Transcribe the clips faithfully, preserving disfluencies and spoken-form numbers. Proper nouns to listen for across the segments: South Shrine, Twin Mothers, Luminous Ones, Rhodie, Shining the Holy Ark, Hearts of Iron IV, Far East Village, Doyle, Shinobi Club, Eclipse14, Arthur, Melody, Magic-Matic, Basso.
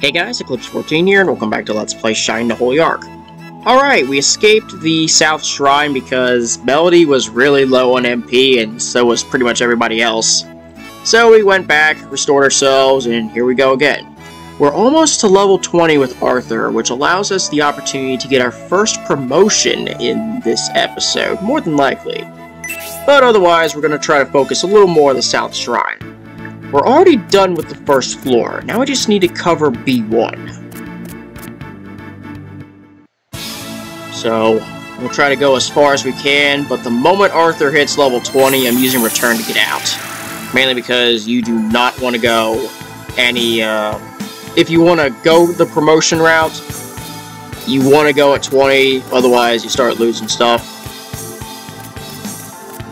Hey guys, Eclipse fourteen here, and welcome back to Let's Play Shining the Holy Ark. Alright, we escaped the South Shrine because Melody was really low on M P, and so was pretty much everybody else. So we went back, restored ourselves, and here we go again. We're almost to level twenty with Arthur, which allows us the opportunity to get our first promotion in this episode, more than likely. But otherwise, we're going to try to focus a little more on the South Shrine. We're already done with the first floor. Now we just need to cover B one. So, we'll try to go as far as we can, but the moment Arthur hits level twenty, I'm using Return to get out. Mainly because you do not want to go any, uh... if you want to go the promotion route, you want to go at twenty, otherwise you start losing stuff.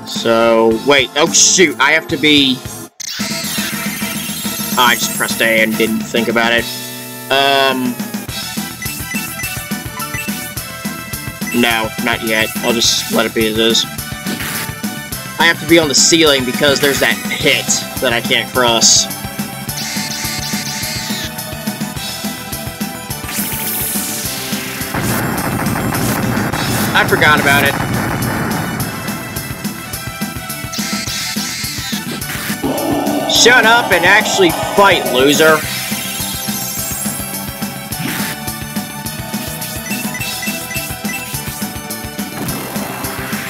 So, wait, oh shoot, I have to be... I just pressed A and didn't think about it. Um... No, not yet. I'll just let it be as is. I have to be on the ceiling because there's that pit that I can't cross. I forgot about it. Shut up and actually fight, loser.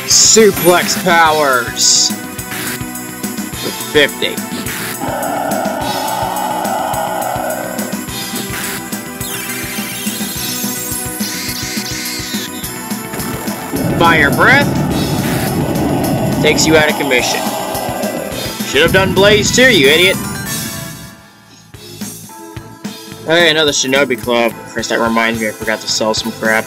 Suplex powers. With fifty. Fire breath. Takes you out of commission. Should have done Blaze too, you idiot! Hey, another Shinobi Club. First, that reminds me I forgot to sell some crap.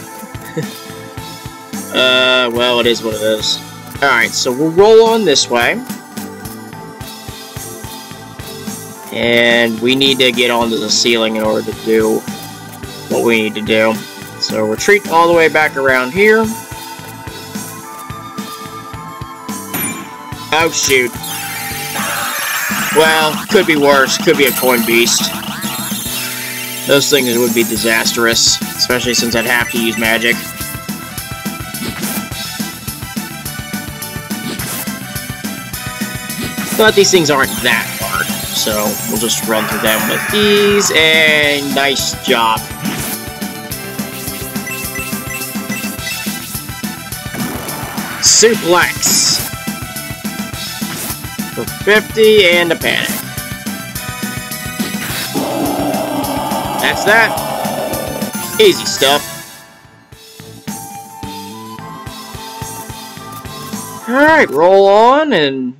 uh, well, it is what it is. Alright, so we'll roll on this way. And we need to get onto the ceiling in order to do what we need to do. So retreat all the way back around here. Oh, shoot. Well, could be worse. Could be a coin beast. Those things would be disastrous, especially since I'd have to use magic. But these things aren't that hard, so we'll just run through them with ease, and nice job. Suplex! For fifty and a panic. That's that. Easy stuff. Alright, roll on and...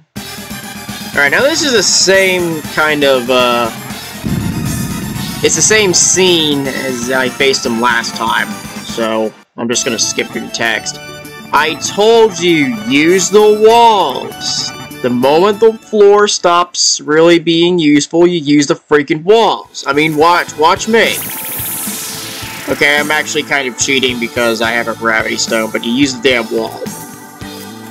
Alright, now this is the same kind of, uh... it's the same scene as I faced him last time. So, I'm just gonna skip through the text. I told you, use the walls! The moment the floor stops really being useful, you use the freaking walls. I mean, watch, watch me. Okay, I'm actually kind of cheating because I have a gravity stone, but you use the damn wall.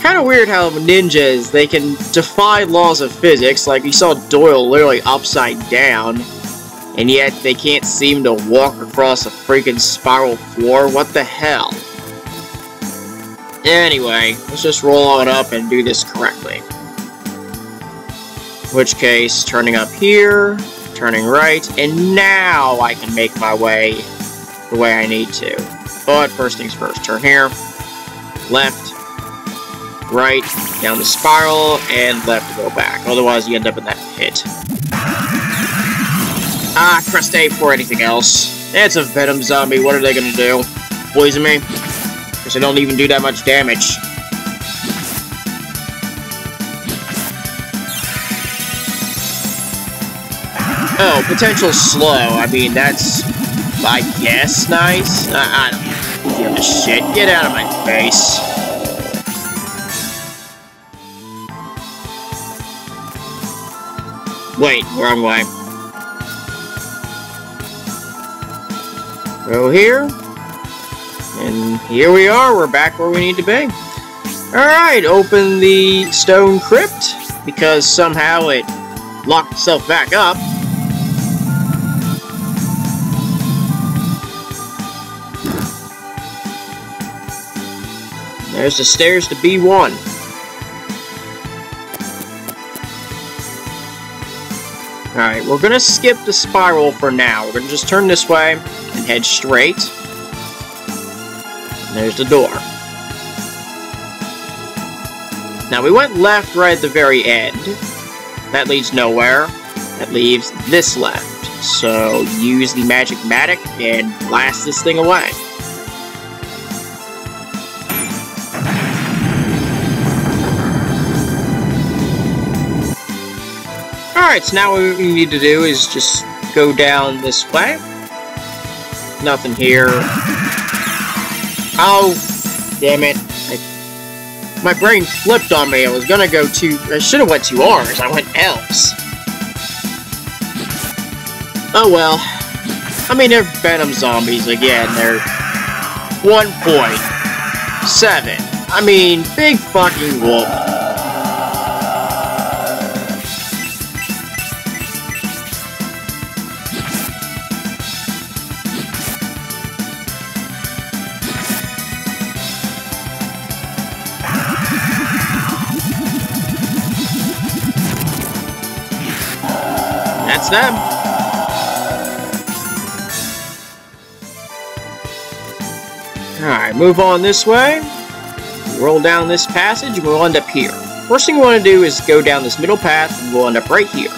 Kind of weird how ninjas, they can defy laws of physics, like you saw Doyle literally upside down, and yet they can't seem to walk across a freaking spiral floor. What the hell? Anyway, let's just roll on up and do this correctly. In which case, turning up here, turning right, and now I can make my way the way I need to. But first things first, turn here, left, right, down the spiral, and left to go back. Otherwise, you end up in that pit. Ah, pressed A for anything else. It's a Venom zombie, what are they gonna do? Poison me? Because they don't even do that much damage. Oh, potential slow. I mean, that's, I guess, nice. I, I don't give a shit. Get out of my face. Wait, wrong way. Go here. And here we are. We're back where we need to be. Alright, open the stone crypt, because somehow it locked itself back up. There's the stairs to B one. Alright, we're gonna skip the spiral for now. We're gonna just turn this way and head straight. And there's the door. Now, we went left right at the very end. That leads nowhere. That leaves this left. So, use the Magic-Matic and blast this thing away. Alright, so now what we need to do is just go down this way. Nothing here. Oh, damn it. I, my brain flipped on me. I was gonna go to... I should've went to R's. I went L's. Oh well. I mean, they're Venom zombies again. They're... one point seven. I mean, big fucking wolf. That's them. Alright, move on this way, roll down this passage, and we'll end up here. First thing we want to do is go down this middle path, and we'll end up right here.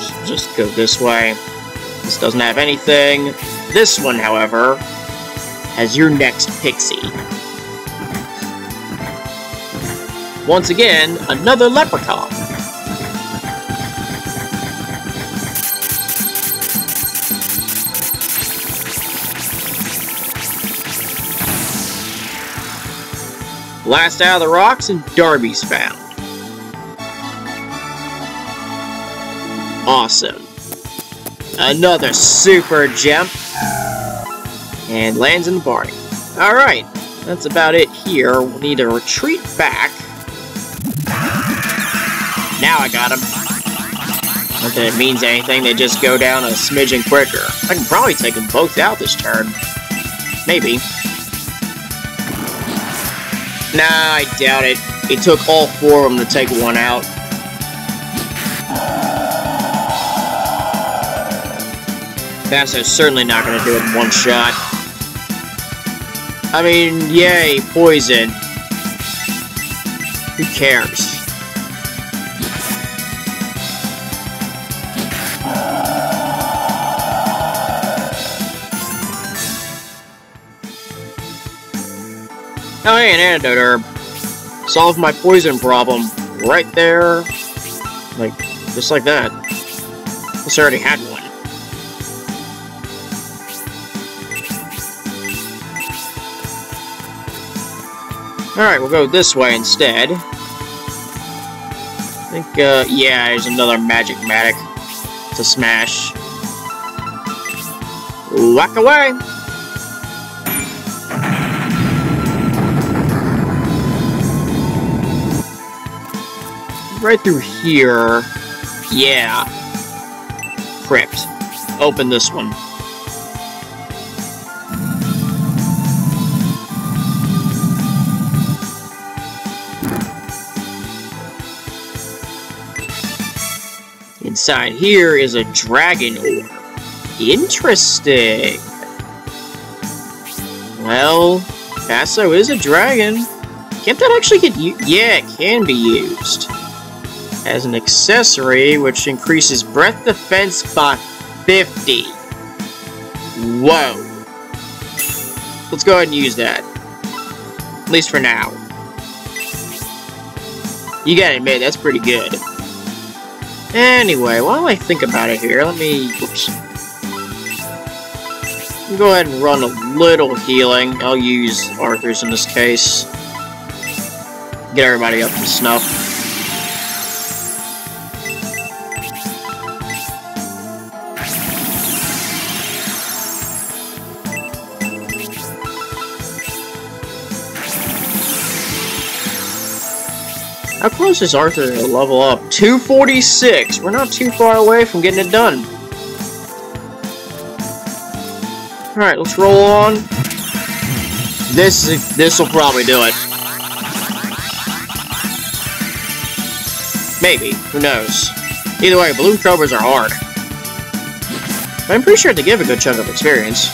So just go this way. This doesn't have anything. This one, however, has your next pixie. Once again, another leprechaun. Blast out of the rocks, and Darby's found. Awesome. Another super jump. And lands in the party. Alright, that's about it here. We'll need to retreat back. Now I got him. Not that it means anything, they just go down a smidgen quicker. I can probably take them both out this turn. Maybe. Nah, I doubt it. It took all four of them to take one out. Basso's certainly not gonna do it in one shot. I mean, yay, poison. Who cares? Oh, hey, an antidote herb. Solve my poison problem. Right there. Like, just like that. Plus, I already had one. Alright, we'll go this way instead. I think, uh, yeah, there's another Magic-Matic to smash. Walk away! Right through here. Yeah. Crypt. Open this one. Inside here is a dragon orb. Interesting. Well, Basso is a dragon. Can't that actually get used? Yeah, it can be used as an accessory, which increases breath defense by fifty. Whoa. Let's go ahead and use that. At least for now. You gotta admit, that's pretty good. Anyway, while I think about it here, let me... Whoops. Go ahead and run a little healing. I'll use Arthur's in this case. Get everybody up to snuff. How close is Arthur to level up? two forty-six! We're not too far away from getting it done. Alright, let's roll on. This is, this will probably do it. Maybe. Who knows? Either way, blue cobras are hard. But I'm pretty sure they give a good chunk of experience.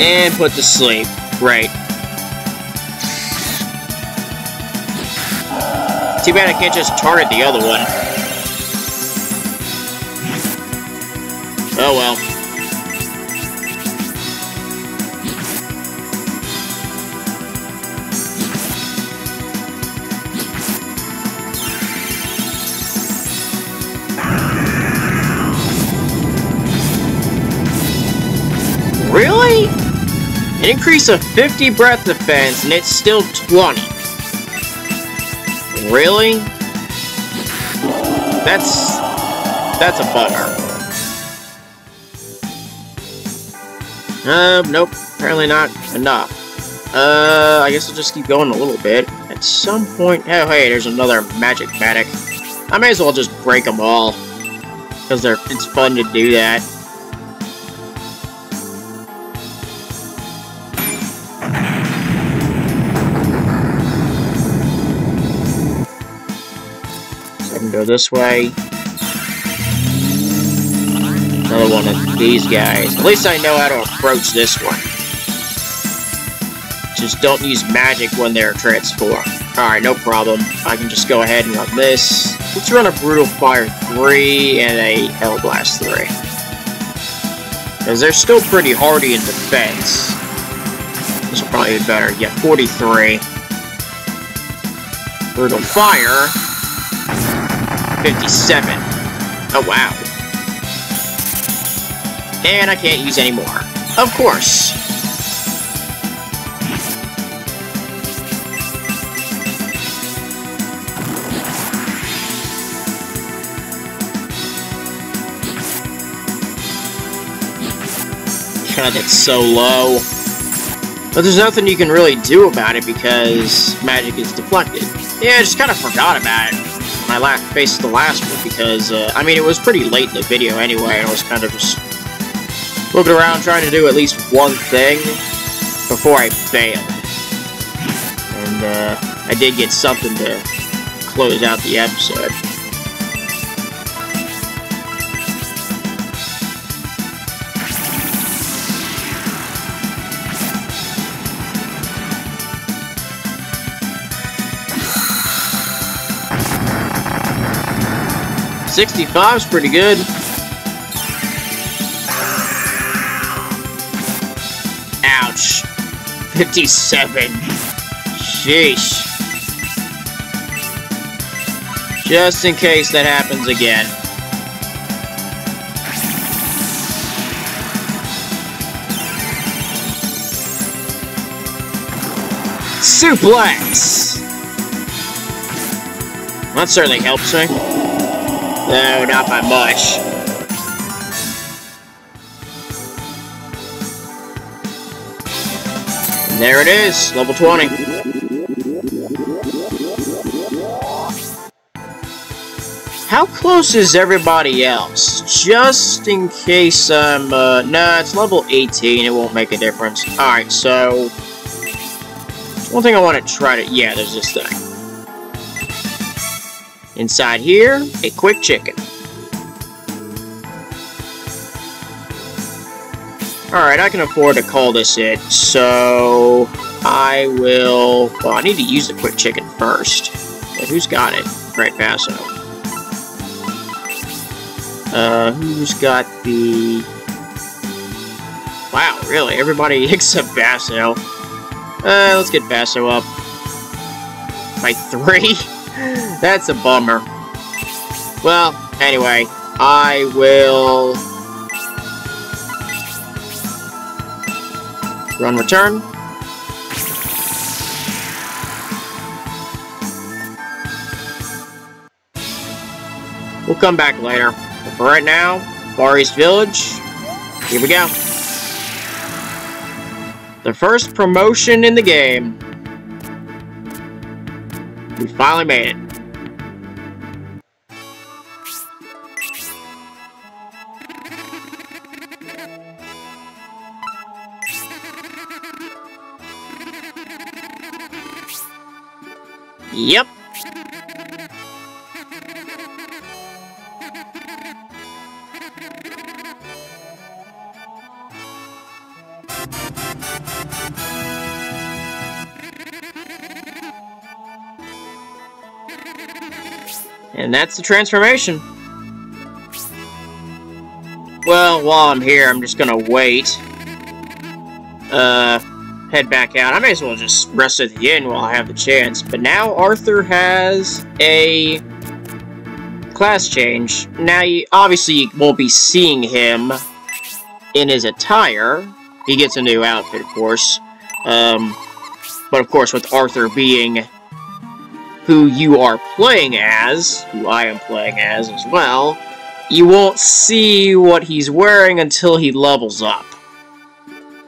And put to sleep. Right. Too bad I can't just target the other one. Oh well. Really? An increase of fifty breath defense, and it's still twenty. Really? That's... that's a bummer. Uh, nope. Apparently not enough. Uh, I guess I'll just keep going a little bit. At some point... oh, hey, there's another magic medic. I may as well just break them all. Because they're... it's fun to do that. Go this way. Another one of these guys. At least I know how to approach this one. Just don't use magic when they're transformed. Alright, no problem. I can just go ahead and run this. Let's run a Brutal Fire three and a Hellblast three. Because they're still pretty hardy in defense. This will probably be better. Yeah, forty-three. Brutal Fire. fifty-seven. Oh, wow. And I can't use any more. Of course. God, that's so low. But there's nothing you can really do about it because magic is deflected. Yeah, I just kind of forgot about it. I last faced the last one because, uh, I mean, it was pretty late in the video anyway, and I was kind of just looking around trying to do at least one thing before I failed. And, uh, I did get something to close out the episode. sixty-five is pretty good. Ouch. fifty-seven. Sheesh. Just in case that happens again. Suplex! That certainly helps me. No, not by much. And there it is, level twenty. How close is everybody else? Just in case I'm, uh, nah, it's level eighteen, it won't make a difference. Alright, so... one thing I want to try to, yeah, there's this thing. Inside here, a quick chicken. Alright, I can afford to call this it, so I will... well, I need to use the quick chicken first. But who's got it? Right, Basso. Uh, who's got the... wow, really, everybody except Basso. Uh, let's get Basso up. By three? That's a bummer. Well, anyway, I will run return. We'll come back later. But for right now, Far East Village, here we go. The first promotion in the game. We finally made it. Yep. And that's the transformation. Well, while I'm here, I'm just gonna wait. Uh, head back out. I may as well just rest at the inn while I have the chance. But now Arthur has a class change. Now, you obviously you won't be seeing him in his attire. He gets a new outfit, of course. Um, but of course, with Arthur being who you are playing as, who I am playing as as well, you won't see what he's wearing until he levels up.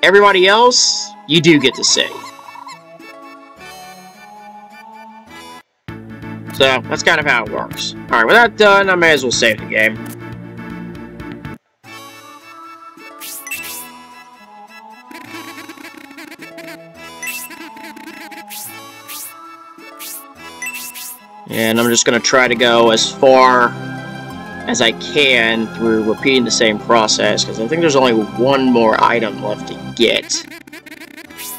Everybody else, you do get to see. So, that's kind of how it works. Alright, with that done, I may as well save the game. And I'm just going to try to go as far as I can through repeating the same process, because I think there's only one more item left to get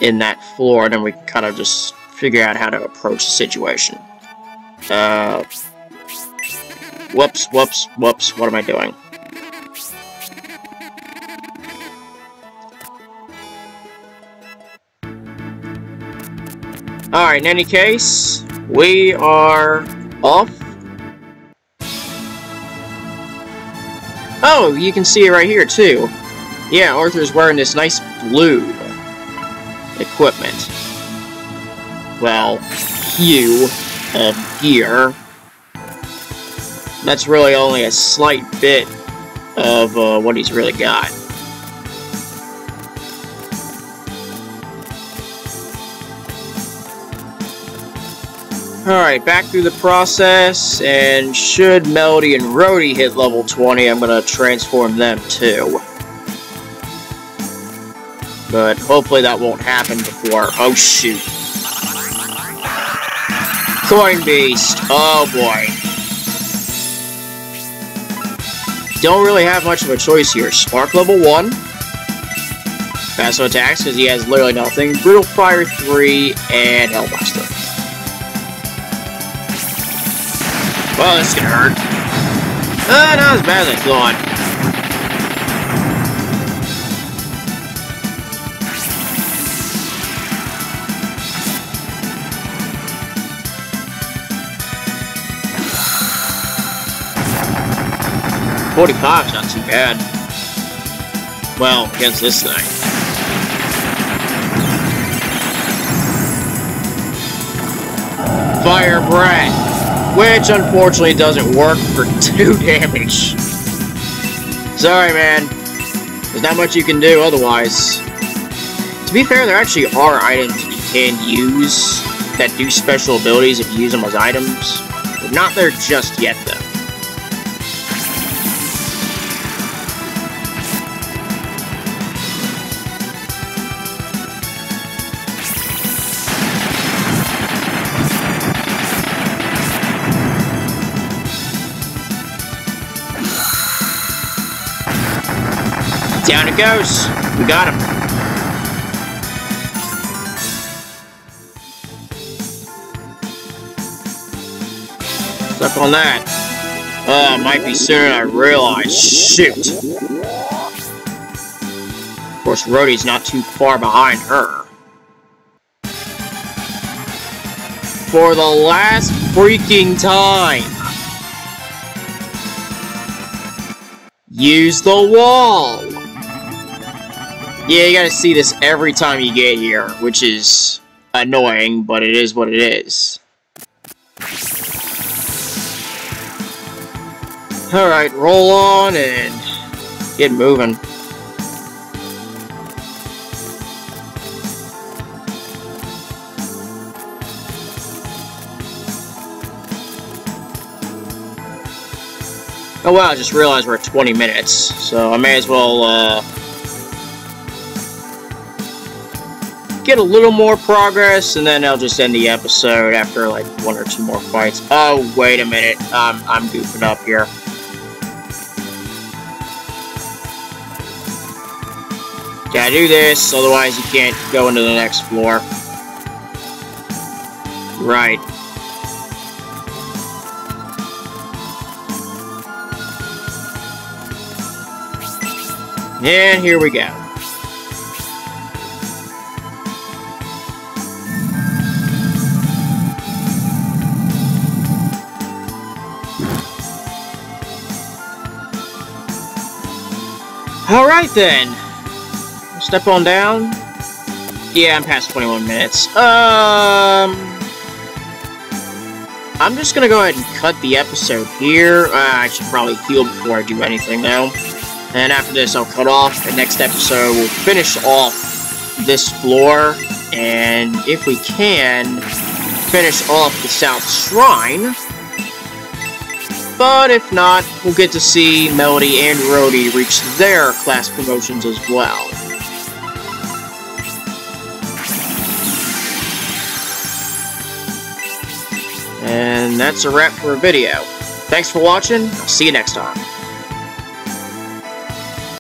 in that floor, and then we can kind of just figure out how to approach the situation. Uh, whoops, whoops, whoops, what am I doing? Alright, in any case, we are off. Oh, you can see it right here, too. Yeah, Arthur's wearing this nice blue equipment. Well, hue of gear. That's really only a slight bit of uh, what he's really got. Alright, back through the process, and should Melody and Rhodie hit level twenty, I'm gonna transform them too. But hopefully that won't happen before— oh shoot. Coin Beast, oh boy. Don't really have much of a choice here. Spark level one. Basso attacks, because he has literally nothing. Brutal Fire three, and Hellbuster. Well, this is gonna hurt. Uh, not as bad as I thought. forty-five's not too bad. Well, against this thing. Fire Breath. Which, unfortunately, doesn't work for two damage. Sorry, man. There's not much you can do otherwise. To be fair, there actually are items that you can use that do special abilities if you use them as items. They're not there just yet, though. Down it goes! We got him! Stuck on that. Oh, it might be sooner than I realize. Shoot! Of course, Rhodie's not too far behind her. For the last freaking time! Use the wall! Yeah, you gotta see this every time you get here, which is annoying, but it is what it is. Alright, roll on and get moving. Oh wow, I just realized we're at twenty minutes, so I may as well uh, get a little more progress, and then I'll just end the episode after like one or two more fights. Oh, wait a minute, I'm, I'm goofing up here. Gotta do this, otherwise you can't go into the next floor. Right. And here we go. Alright then. Step on down. Yeah, I'm past twenty-one minutes. Um, I'm just gonna go ahead and cut the episode here. Uh, I should probably heal before I do anything now. And after this, I'll cut off. The next episode will finish off this floor. And if we can, finish off the South Shrine. But if not, we'll get to see Melody and Rhodie reach their class promotions as well. And that's a wrap for a video. Thanks for watching. I'll see you next time.